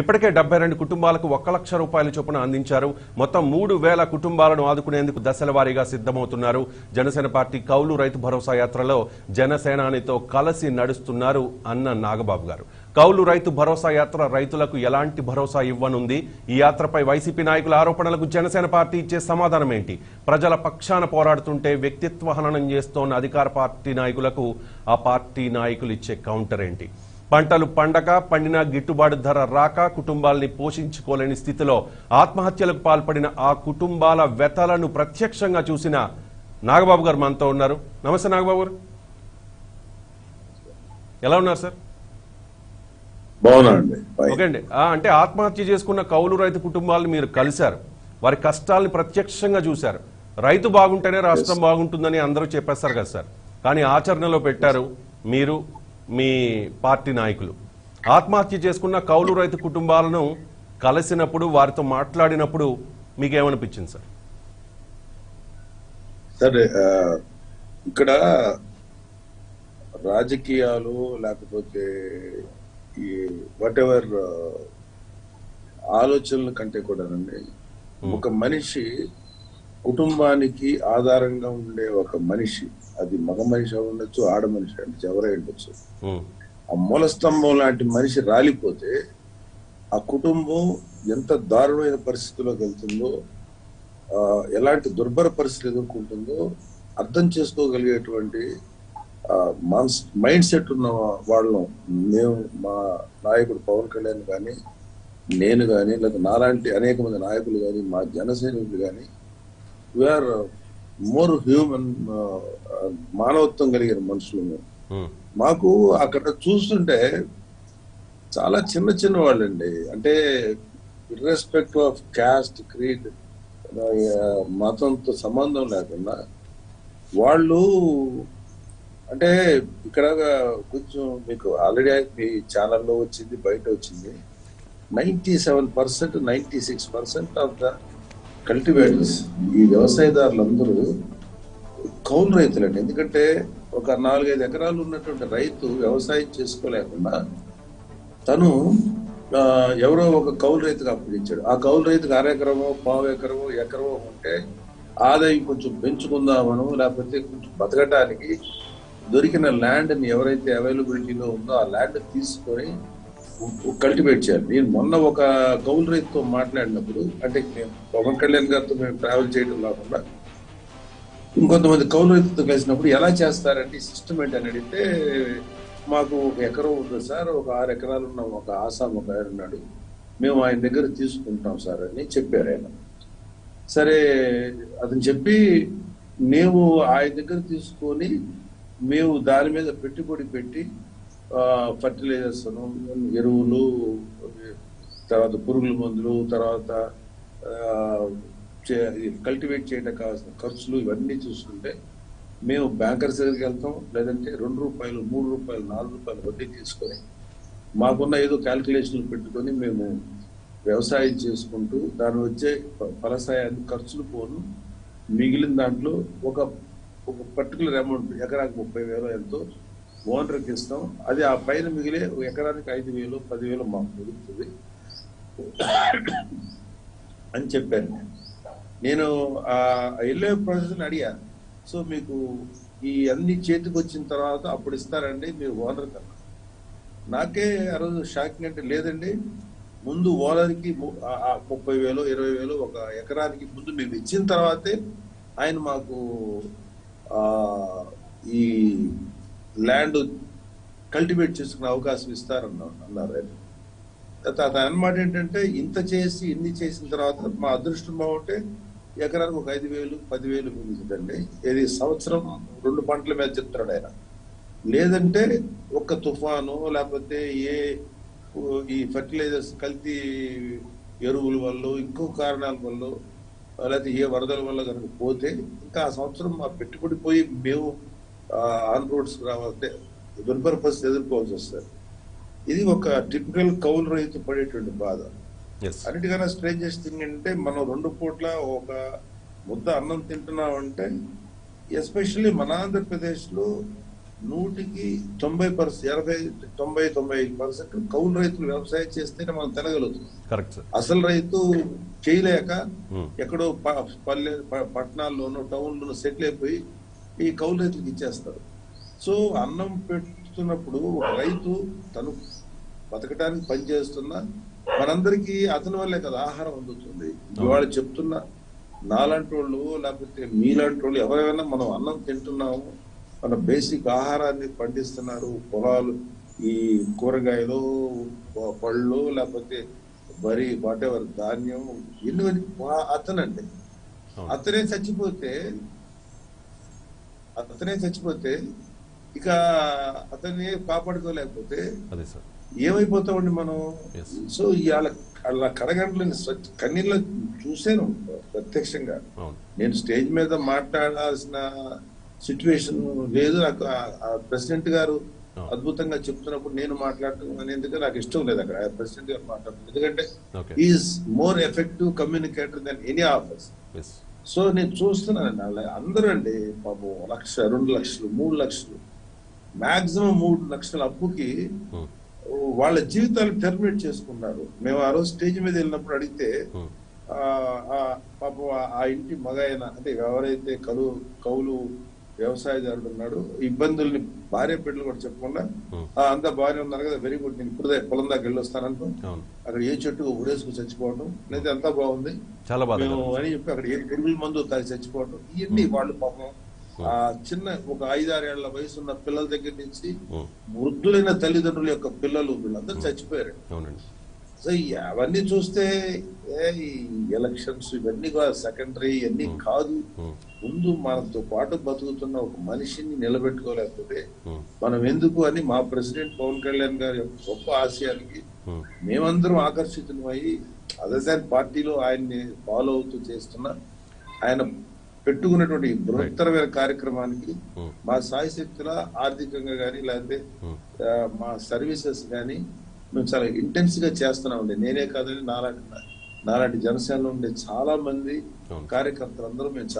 ఇప్పటికే 72 కుటుంబాలకు 1 లక్ష రూపాయల చొప్పున అందించారు। మొత్తం 3000 కుటుంబాలను ఆదుకునేందుకు దశలవారీగా సిద్ధమవుతున్నారు। జనసేన పార్టీ కౌలు రైతు భరోసా యాత్రలో జనసేనానితో కలిసి నడుస్తున్నారు అన్న నాగబాబు గారు। కౌలు రైతు భరోసా యాత్ర రైతులకు ఎలాంటి భరోసా ఇవ్వనుంది? ఈ యాత్రపై వైసీపీ నాయకుల ఆరోపణలకు జనసేన పార్టీ ఇచ్చే సమాధానం ఏంటి? ప్రజల పక్షాన పోరాడుతుంటే వ్యక్తిత్వ హననం చేస్తున్న అధికార పార్టీ నాయకులకు ఆ పార్టీ నాయకులు ఇచ్చే కౌంటర్ ఏంటి? పంటలు పండక పండిన గిట్టుబాటు ధర రాక కుటుంబాల్ని పోషించుకోలేని స్థితిలో ఆత్మహత్యలకు పాల్పడిన ఆ కుటుంబాల వ్యతలను ప్రత్యక్షంగా చూసిన నాగబాబు గారు మనతో ఉన్నారు। నమస్తే నాగబాబు గారు, ఎలా ఉన్నారు సార్? బాగున్నానండి, ఓకే అండి। అంటే ఆత్మహత్య చేసుకున్న కౌలు రైతు కుటుంబాలను మీరు కలిశారు, వారి కష్టాలను ప్రత్యక్షంగా చూశారు। రైతు బాగుంటేనే రాష్ట్రం బాగుంటుందని అందరూ చెప్పేస్తారు కదా సార్, కానీ ఆచరణలో పెట్టారు మీరు, మీ పార్టీ నాయకులు। ఆత్మహత్య చేసుకున్న కౌలు రైతు కుటుంబాలను కలిసినప్పుడు, వారితో మాట్లాడినప్పుడు మీకేమనిపించింది సార్? సరే, ఇక్కడ రాజకీయాలు లేకపోతే ఈ వాట్ ఎవర్ ఆలోచనల కంటే కూడానండి, ఒక మనిషి కుటుంబానికి ఆధారంగా ఉండే ఒక మనిషి, అది మగ మనిషి ఉండొచ్చు, ఆడ మనిషి అంటే ఎవరై ఉండొచ్చు, ఆ మూల స్తంభం లాంటి మనిషి రాలిపోతే ఆ కుటుంబం ఎంత దారుణమైన పరిస్థితిలోకి వెళ్తుందో, ఎలాంటి దుర్భర పరిస్థితులు ఎదుర్కొంటుందో అర్థం చేసుకోగలిగేటువంటి మైండ్ సెట్ ఉన్న వాళ్ళం మేము, మా నాయకుడు పవన్ కళ్యాణ్ కానీ, నేను కానీ, లేదా నాలాంటి అనేక మంది నాయకులు కానీ, మా జన సైనికులు కానీ, వీఆర్ మోర్ హ్యూమన్, మానవత్వం కలిగిన మనుషులు। మాకు అక్కడ చూస్తుంటే చాలా చిన్న చిన్న వాళ్ళండి, అంటే ఇర్రెస్పెక్ట్ ఆఫ్ క్యాస్ట్, క్రీడ్, మతంతో సంబంధం లేకుండా వాళ్ళు, అంటే ఇక్కడ కొంచెం మీకు ఆల్రెడీ మీ ఛానల్లో వచ్చింది, బయట వచ్చింది, 97% 96% ఆఫ్ ద కల్టివేటర్స్, ఈ వ్యవసాయదారులందరూ కౌలు రైతులండి। ఎందుకంటే ఒక 4-5 ఎకరాలు ఉన్నటువంటి రైతు వ్యవసాయం చేసుకోలేకుండా తను ఎవరో ఒక కౌలు రైతుకు అప్పగించాడు, ఆ కౌలు రైతుకు అరెకరమో పావు ఎకరమో ఎకరమో ఉంటే ఆదాయం కొంచెం పెంచుకుందామను, లేకపోతే కొంచెం బతకడానికి దొరికిన ల్యాండ్ని ఎవరైతే అవైలబిలిటీలో ఉందో ఆ ల్యాండ్ తీసుకొని కల్టివేట్ చేయాలి। నేను మొన్న ఒక కౌలు రైతుతో మాట్లాడినప్పుడు, అంటే మేము పవన్ కళ్యాణ్ గారితో మేము ట్రావెల్ చేయడం కాకుండా ఇంకొంతమంది కౌలు రైతుతో కలిసినప్పుడు ఎలా చేస్తారంటే సిస్టమ్ ఏంటి అని అడిగితే, మాకు ఒక ఎకరం ఉంది సార్, ఒక 6 ఎకరాలు ఉన్న ఒక ఆసాం ఒక ఆయన ఉన్నాడు, మేము ఆయన దగ్గర తీసుకుంటాం సార్ అని చెప్పారు ఆయన। సరే అతను చెప్పి, మేము ఆయన దగ్గర తీసుకొని మేము దాని మీద పెట్టుబడి పెట్టి ఫర్టిలైజర్స్, ఎరువులు, తర్వాత పురుగుల మందులు, తర్వాత కల్టివేట్ చేయడానికి కావాల్సిన ఖర్చులు, ఇవన్నీ చూసుకుంటే మేము బ్యాంకర్స్ దగ్గరికి వెళ్తాం, లేదంటే ₹2 ₹3 ₹4 వడ్డీ తీసుకొని మాకున్న ఏదో క్యాల్కులేషన్లు పెట్టుకొని మేము వ్యవసాయం చేసుకుంటూ దాని వచ్చే ఫలసాయాన్ని ఖర్చులు పోను, మిగిలిన దాంట్లో ఒక పర్టికులర్ అమౌంట్ ఎకరానికి 30,000 ఎంతో ఓనర్కి ఇస్తాం, అది ఆ పైన మిగిలే ఎకరానికి 5,000 10,000 మాకు మిగులుతుంది అని చెప్పాను నేను. ఆ వెళ్ళే ప్రాసెస్ని అడిగాను, సో మీకు ఈ అన్ని చేతికి వచ్చిన తర్వాత అప్పుడు ఇస్తారండి మీరు ఓనర్ కన్నా? నాకే ఆ రోజు షాకింగ్, అంటే లేదండి, ముందు ఓనర్కి 30,000 20,000 ఒక ఎకరానికి ముందు మేము ఇచ్చిన తర్వాతే ఆయన మాకు ఈ ల్యాండ్ కల్టివేట్ చేసుకునే అవకాశం ఇస్తారన్న అన్నారు ఆయన. అన్నమాట ఏంటంటే, ఇంత చేసి ఇన్ని చేసిన తర్వాత మా అదృష్టం బాగుంటే ఎకరానికి ఒక 5,000 10,000 మిగులుతుందండి, ఇది సంవత్సరం 2 పంటల మీద చెప్తున్నాడు ఆయన, లేదంటే ఒక్క తుఫాను లేకపోతే ఈ ఫర్టిలైజర్స్ కల్తీ ఎరువుల వల్ల ఇంకో కారణాల వల్ల లేకపోతే ఏ వరదల వల్ల కనుక పోతే ఇంకా ఆ సంవత్సరం మా పెట్టుబడి పోయి మేము ఆన్ రోడ్స్ రావాలంటే దుర్భర పరిస్థితి ఎదుర్కోవాల్సి వస్తుంది. ఇది ఒక టిపికల్ కౌలు రైతు పడేటువంటి బాధ। అన్నిటికన్నా స్ట్రేంజెస్ట్ థింగ్ అంటే మనం 2 పూట్ల ఒక ముద్ద అన్నం తింటున్నామంటే, ఎస్పెషల్లీ మన ఆంధ్రప్రదేశ్లో नूट की 90 కౌలు రైతులు వ్యవసాయం చేస్తేనే మనం తినగలుగుతాం. Correct sir. అసలు రైతు చేయలేక ఎక్కడో పల్లె పట్టణాల్లోనో టౌన్లోనో సెటిల్ అయిపోయి ఈ కౌలు రైతులకు ఇచ్చేస్తారు. సో అన్నం పెట్టుతున్నప్పుడు రైతు తను బతకడానికి పని చేస్తున్నా మనందరికీ అతని వల్లే కదా ఆహారం అందుతుంది. ఇవాళ చెప్తున్నా నాలాంటి వాళ్ళు లేకపోతే మీలాంటి వాళ్ళు ఎవరైనా మనం అన్నం తింటున్నాము, మన బేసిక్ ఆహారాన్ని పండిస్తున్నారు పొలాలు, ఈ కూరగాయలు పళ్ళు లేకపోతే వరి వాటెవర్ ధాన్యం ఇన్ని అతనండి. అతనే చచ్చిపోతే ఇక అతన్ని కాపాడుకోలేకపోతే ఏమైపోతామండి మనం. సో ఇవాళ అలా కడగంటలని కన్నీళ్ళు చూసాను ప్రత్యక్షంగా. నేను స్టేజ్ మీద మాట్లాడాల్సిన సిచ్యువేషన్ లేదు నాకు. ప్రెసిడెంట్ గారు అద్భుతంగా చెప్తున్నప్పుడు నేను మాట్లాడటం అనేది నాకు ఇష్టం లేదు. అక్కడ ప్రెసిడెంట్ గారు మాట్లాడుతున్నారు ఎందుకంటే is more effective communicator than any office. So నేను చూస్తున్నానండి అలా అందరూ అండి పాపం 1 లక్ష 2 లక్షలు 3 లక్షలు మాక్సిమం 3 లక్షల అప్పుకి వాళ్ళ జీవితాలు టెర్మినేట్ చేసుకున్నారు. మేము ఆ రోజు స్టేజ్ మీద వెళ్ళినప్పుడు అడిగితే పాపం ఆ ఇంటి మగ ఆయన అంటే ఎవరైతే కౌలు వ్యవసాయదారుడు ఉన్నాడు ఇబ్బందుల్ని భార్య బిడ్డలు కూడా చెప్పకుండా అంతా బాగానే ఉన్నారు కదా వెరీ గుడ్ నేను ఇప్పుడు పొలం దాకా వెళ్ళొస్తానంటూ అక్కడ ఏ చెట్టు ఊరేసుకుని చచ్చిపోవటం లేదా అంతా బాగుంది అని చెప్పి అక్కడ ఏ పురుగుల మందు తాగి చచ్చిపోవటం ఇవన్నీ వాళ్ళు పాపం ఆ చిన్న ఒక 5-6 ఏళ్ల వయసు ఉన్న పిల్లల దగ్గర నుంచి వృద్ధులైన తల్లిదండ్రుల యొక్క పిల్లలు వీళ్ళందరూ చచ్చిపోయారు. సో అవన్నీ చూస్తే ఎలక్షన్స్ ఇవన్నీ సెకండరీ ఇవన్నీ కాదు, ముందు మనతో పాటు బతుకుతున్న ఒక మనిషిని నిలబెట్టుకోలేకపోతే మనం ఎందుకు అని మా ప్రెసిడెంట్ పవన్ కళ్యాణ్ గారి యొక్క గొప్ప ఆశయానికి మేమందరం ఆకర్షితులమై అదర్ పార్టీలో ఆయన్ని ఫాలో అవుతూ చేస్తున్నా ఆయన పెట్టుకున్నటువంటి బృహత్తరమైన కార్యక్రమానికి మా సాయశక్తుల ఆర్థికంగా కానీ లేకపోతే మా సర్వీసెస్ కానీ మేము చాలా ఇంటెన్స్ గా చేస్తున్నామండి. నేనే కాదని నాలాంటి జనసేనలో ఉండే చాలా మంది కార్యకర్తలందరూ మేము